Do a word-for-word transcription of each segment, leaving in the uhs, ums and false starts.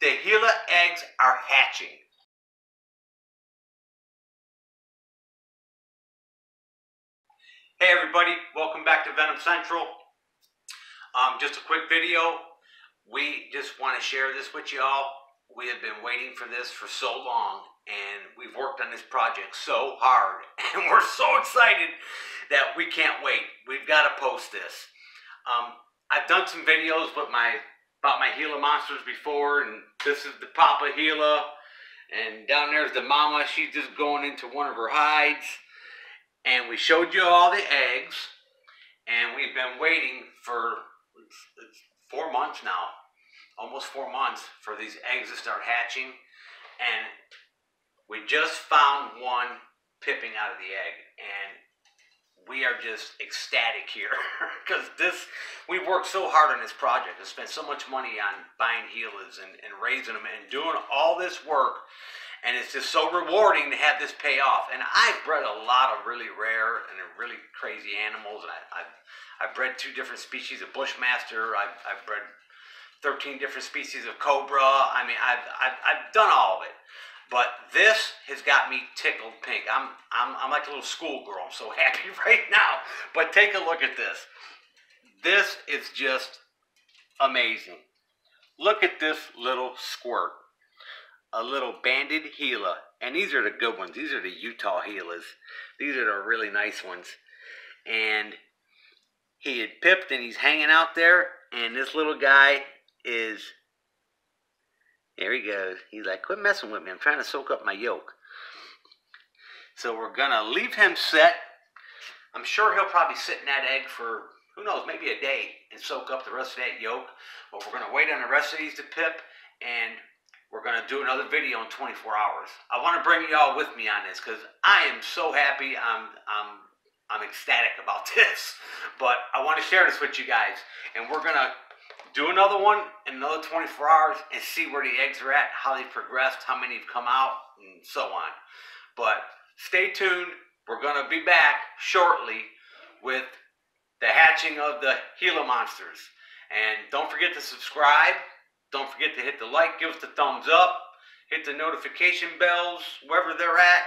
the Gila eggs are hatching. Hey everybody, welcome back to Venom Central. Um, just a quick video. We just want to share this with y'all. We have been waiting for this for so long, and we've worked on this project so hard, and we're so excited that we can't wait. We've got to post this. Um, I've done some videos with my about my Gila monsters before, and this is the Papa Gila, and down there's the Mama. She's just going into one of her hides, and we showed you all the eggs, and we've been waiting for it's, it's four months now, almost four months for these eggs to start hatching, and we just found one pipping out of the egg, and we are just ecstatic here because this, we've worked so hard on this project and spent so much money on buying Gilas and, and raising them and doing all this work, and it's just so rewarding to have this pay off. And I've bred a lot of really rare and really crazy animals, and I, I've, I've bred two different species of Bushmaster. I've, I've bred thirteen different species of Cobra. I mean, I've, I've, I've done all of it. But this has got me tickled pink. I'm, I'm, I'm like a little schoolgirl. I'm so happy right now. But take a look at this. This is just amazing. Look at this little squirt. A little banded Gila. And these are the good ones. These are the Utah Gilas. These are the really nice ones. And he had pipped and he's hanging out there. And this little guy is... There he goes. He's like, quit messing with me. I'm trying to soak up my yolk. So we're going to leave him set. I'm sure he'll probably sit in that egg for, who knows, maybe a day and soak up the rest of that yolk. But we're going to wait on the rest of these to pip, and we're going to do another video in twenty-four hours. I want to bring you all with me on this because I am so happy. I'm, I'm, I'm ecstatic about this. But I want to share this with you guys, and we're going to do another one in another twenty-four hours and see where the eggs are at, how they've progressed, how many have come out, and so on. But stay tuned. We're going to be back shortly with the hatching of the Gila monsters. And don't forget to subscribe. Don't forget to hit the like. Give us the thumbs up. Hit the notification bells wherever they're at.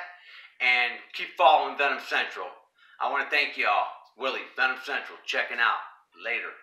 And keep following Venom Central. I want to thank y'all. Willie, Venom Central, checking out. Later.